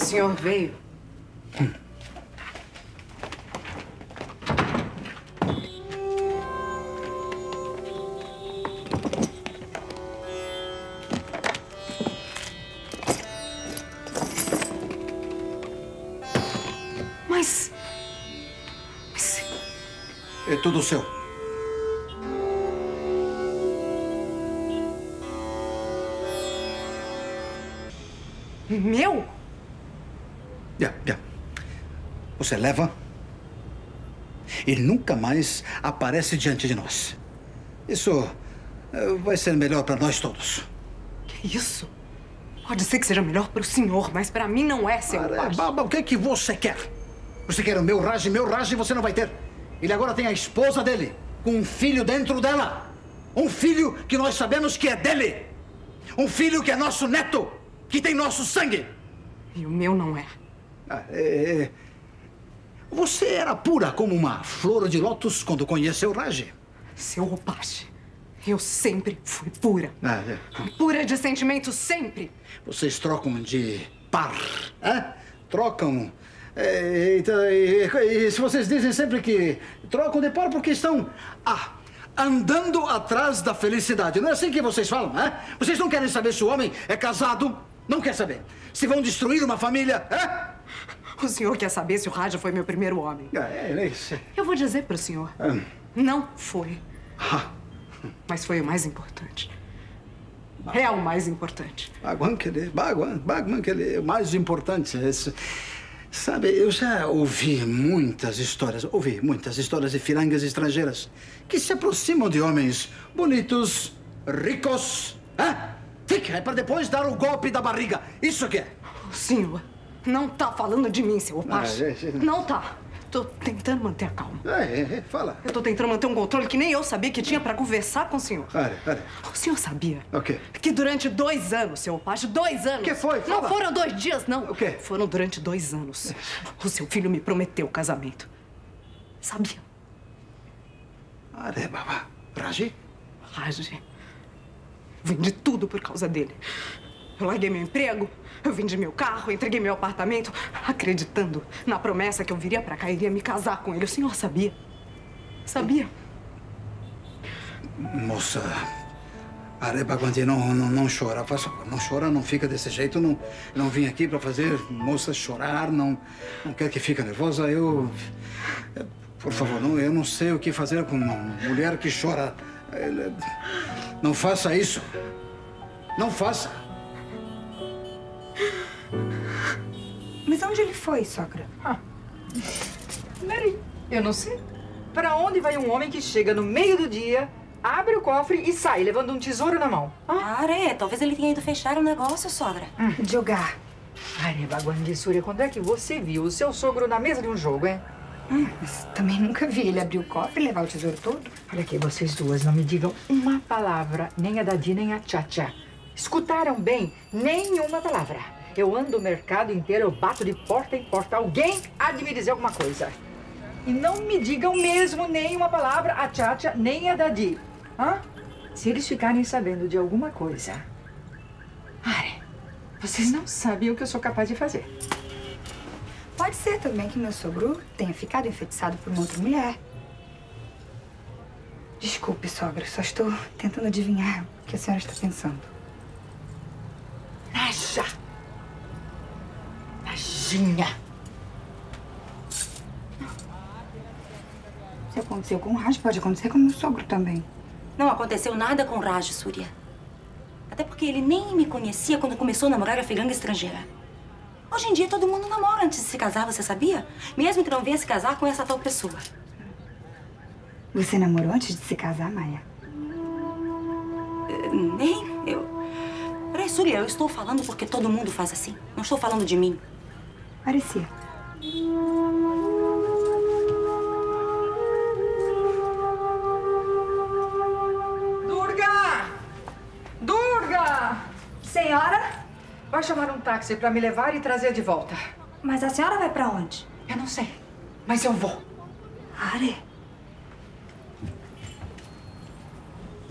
O senhor veio? Mas... É tudo seu. Meu? Yeah. Você leva e nunca mais aparece diante de nós. Isso vai ser melhor para nós todos. Que isso? Pode ser que seja melhor para o senhor, mas para mim não é, seu Raj. O que você quer? Você quer o meu Raj? Meu Raj você não vai ter. Ele agora tem a esposa dele, com um filho dentro dela. Um filho que nós sabemos que é dele. Um filho que é nosso neto. Que tem nosso sangue. E o meu não é. Você era pura como uma flor de lótus quando conheceu Raj. Seu OPASH, eu sempre fui pura. Pura de sentimento, sempre. Vocês trocam de par, hein? Trocam. E se vocês dizem sempre que trocam de par porque estão... andando atrás da felicidade. Não é assim que vocês falam, hein? Vocês não querem saber se o homem é casado... Não quer saber. Se vão destruir uma família, é? O senhor quer saber se o Raj foi meu primeiro homem? É isso. Eu vou dizer para o senhor. Não foi. Mas foi o mais importante. É o mais importante. O mais importante é isso. Sabe, eu já ouvi muitas histórias de filangas estrangeiras que se aproximam de homens bonitos, ricos, Fica, é para depois dar o golpe da barriga. Isso que é. O senhor não tá falando de mim, seu OPASH. Não tá. Tô tentando manter a calma. Fala. Eu tô tentando manter um controle que nem eu sabia que tinha para conversar com o senhor. Olha. O senhor sabia? O quê? Que durante 2 anos, seu OPASH, 2 anos... O que foi? Fala. Não foram 2 dias, não. O quê? Foram durante 2 anos. O seu filho me prometeu casamento. Sabia? Raj? Raj. Vendi tudo por causa dele. Eu larguei meu emprego, eu vendi meu carro, entreguei meu apartamento, acreditando na promessa que eu viria pra cá e iria me casar com ele. O senhor sabia? Sabia? Moça, Arebaguandi, não chora. Faça, não chora, não fica desse jeito. Não vim aqui pra fazer moça chorar, não quer que fique nervosa. Por favor, eu não sei o que fazer com uma mulher que chora. Não faça isso. Não faça. Mas onde ele foi, sogra? Mary, eu não sei. Para onde vai um homem que chega no meio do dia, abre o cofre e sai, levando um tesouro na mão? Talvez ele tenha ido fechar um negócio, sogra. Jogar. Arebaguandi, Surya, quando é que você viu o seu sogro na mesa de um jogo, hein? Mas também nunca vi ele abrir o cofre e levar o tesouro todo. Olha aqui, vocês duas não me digam uma palavra, nem a Dadi, nem a Tchatcha. Escutaram bem? Nenhuma palavra. Eu ando o mercado inteiro, eu bato de porta em porta. Alguém há de me dizer alguma coisa. E não me digam mesmo nenhuma palavra a Tchatcha, nem a Dadi. Se eles ficarem sabendo de alguma coisa... vocês não sabem o que eu sou capaz de fazer. Pode ser também que meu sogro tenha ficado enfeitiçado por uma outra mulher. Desculpe, sogra, só estou tentando adivinhar o que a senhora está pensando. Naja! Najinha! Se aconteceu com o Raj, pode acontecer com o meu sogro também. Não aconteceu nada com o Raj, Surya. Até porque ele nem me conhecia quando começou a namorar a filanga estrangeira. Hoje em dia, todo mundo namora antes de se casar, você sabia? Mesmo que não venha se casar com essa tal pessoa. Você namorou antes de se casar, Maia? Peraí, Surya, eu estou falando porque todo mundo faz assim. Não estou falando de mim. Parecia. Durga! Durga! Senhora? Vai chamar um táxi pra me levar e trazer de volta. Mas a senhora vai pra onde? Eu não sei, mas eu vou.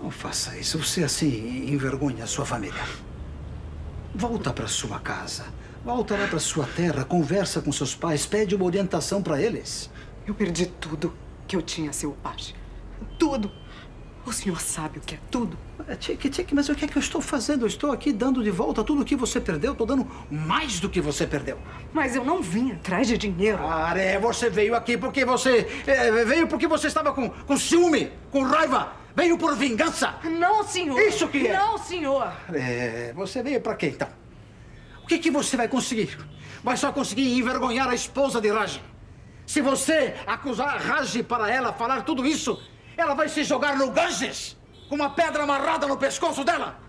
Não faça isso. Você assim envergonha a sua família. Volta para sua casa. Volta lá para sua terra, conversa com seus pais, pede uma orientação para eles. Eu perdi tudo que eu tinha, seu OPASH. Tudo. O senhor sabe o que é tudo? Tchatcha, mas o que é que eu estou fazendo? Eu estou aqui dando de volta tudo o que você perdeu. Estou dando mais do que você perdeu. Mas eu não vim atrás de dinheiro. Ah, é, você veio aqui porque você... veio porque você estava com ciúme, com raiva. Veio por vingança. Não, senhor. Isso que é. Não, senhor. É, você veio para quê, então? O que que você vai conseguir? Vai só conseguir envergonhar a esposa de Raj. Se você acusar a Raj para ela falar tudo isso... ela vai se jogar no Ganges com uma pedra amarrada no pescoço dela.